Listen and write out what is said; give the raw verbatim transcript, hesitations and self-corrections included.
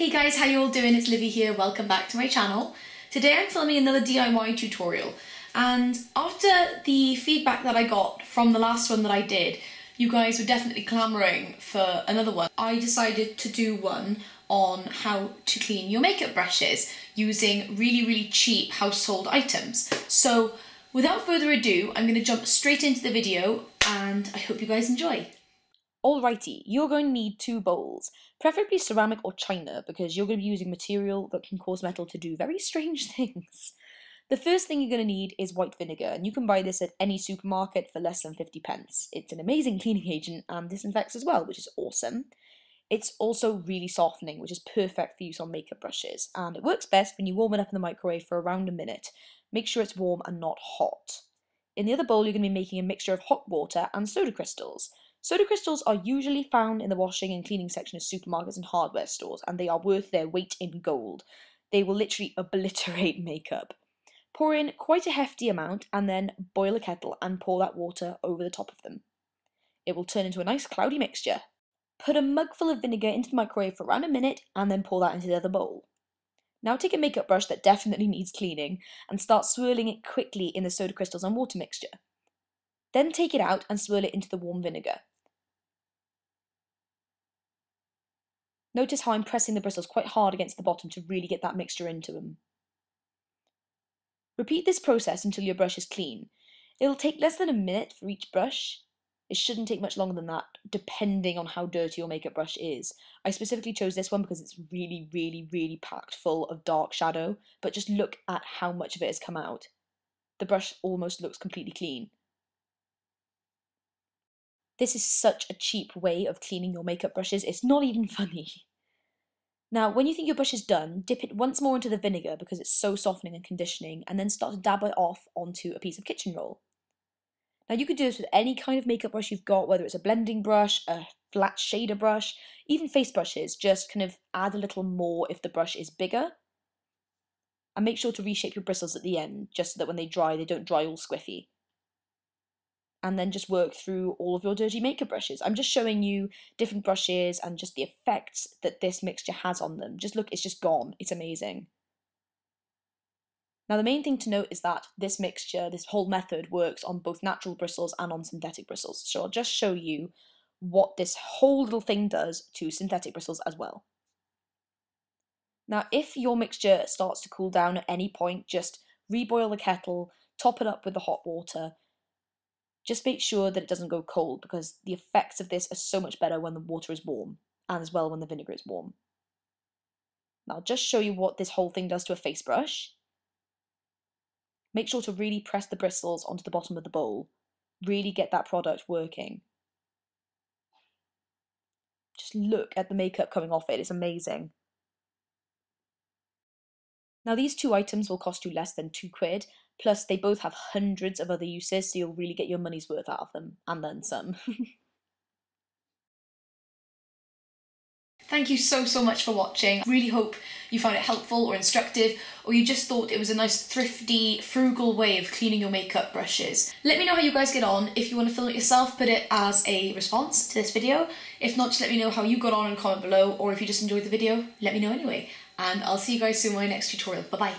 Hey guys, how you all doing? It's Livvy here, welcome back to my channel. Today I'm filming another D I Y tutorial, and after the feedback that I got from the last one that I did, you guys were definitely clamouring for another one. I decided to do one on how to clean your makeup brushes using really really cheap household items. So without further ado, I'm going to jump straight into the video and I hope you guys enjoy. Alrighty, you're going to need two bowls, preferably ceramic or china, because you're going to be using material that can cause metal to do very strange things. The first thing you're going to need is white vinegar, and you can buy this at any supermarket for less than fifty pence. It's an amazing cleaning agent and disinfects as well, which is awesome. It's also really softening, which is perfect for use on makeup brushes, and it works best when you warm it up in the microwave for around a minute. Make sure it's warm and not hot. In the other bowl, you're going to be making a mixture of hot water and soda crystals. Soda crystals are usually found in the washing and cleaning section of supermarkets and hardware stores, and they are worth their weight in gold. They will literally obliterate makeup. Pour in quite a hefty amount and then boil a kettle and pour that water over the top of them. It will turn into a nice cloudy mixture. Put a mug full of vinegar into the microwave for around a minute and then pour that into the other bowl. Now take a makeup brush that definitely needs cleaning and start swirling it quickly in the soda crystals and water mixture. Then take it out and swirl it into the warm vinegar. Notice how I'm pressing the bristles quite hard against the bottom to really get that mixture into them. Repeat this process until your brush is clean. It'll take less than a minute for each brush. It shouldn't take much longer than that, depending on how dirty your makeup brush is. I specifically chose this one because it's really, really, really packed full of dark shadow, but just look at how much of it has come out. The brush almost looks completely clean. This is such a cheap way of cleaning your makeup brushes, it's not even funny. Now, when you think your brush is done, dip it once more into the vinegar because it's so softening and conditioning, and then start to dab it off onto a piece of kitchen roll. Now, you could do this with any kind of makeup brush you've got, whether it's a blending brush, a flat shader brush, even face brushes. Just kind of add a little more if the brush is bigger. And make sure to reshape your bristles at the end, just so that when they dry, they don't dry all squiffy. And then just work through all of your dirty makeup brushes. I'm just showing you different brushes and just the effects that this mixture has on them. Just look, it's just gone. It's amazing. Now the main thing to note is that this mixture, this whole method, works on both natural bristles and on synthetic bristles. So I'll just show you what this whole little thing does to synthetic bristles as well. Now if your mixture starts to cool down at any point, just reboil the kettle, top it up with the hot water. Just make sure that it doesn't go cold because the effects of this are so much better when the water is warm, and as well when the vinegar is warm. Now I'll just show you what this whole thing does to a face brush. Make sure to really press the bristles onto the bottom of the bowl. Really get that product working. Just look at the makeup coming off it, it's amazing. Now these two items will cost you less than two quid, plus they both have hundreds of other uses, so you'll really get your money's worth out of them, and then some. Thank you so, so much for watching. I really hope you found it helpful or instructive, or you just thought it was a nice, thrifty, frugal way of cleaning your makeup brushes. Let me know how you guys get on. If you want to film it yourself, put it as a response to this video. If not, just let me know how you got on and comment below, or if you just enjoyed the video, let me know anyway. And I'll see you guys soon in my next tutorial. Bye-bye.